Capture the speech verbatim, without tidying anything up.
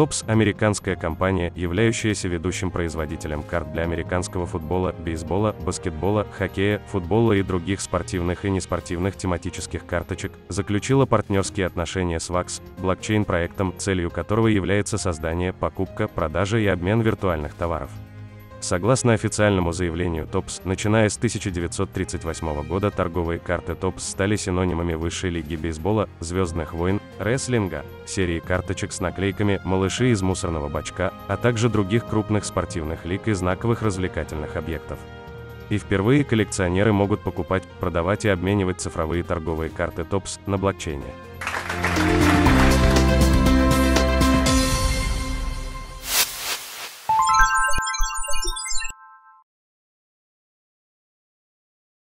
Topps – американская компания, являющаяся ведущим производителем карт для американского футбола, бейсбола, баскетбола, хоккея, футбола и других спортивных и неспортивных тематических карточек, заключила партнерские отношения с вакс, блокчейн-проектом, целью которого является создание, покупка, продажа и обмен виртуальных товаров. Согласно официальному заявлению Topps, начиная с тысяча девятьсот тридцать восьмого года торговые карты Topps стали синонимами высшей лиги бейсбола, «Звездных войн», рестлинга, серии карточек с наклейками «Малыши из мусорного бачка», а также других крупных спортивных лиг и знаковых развлекательных объектов. И впервые коллекционеры могут покупать, продавать и обменивать цифровые торговые карты Topps на блокчейне.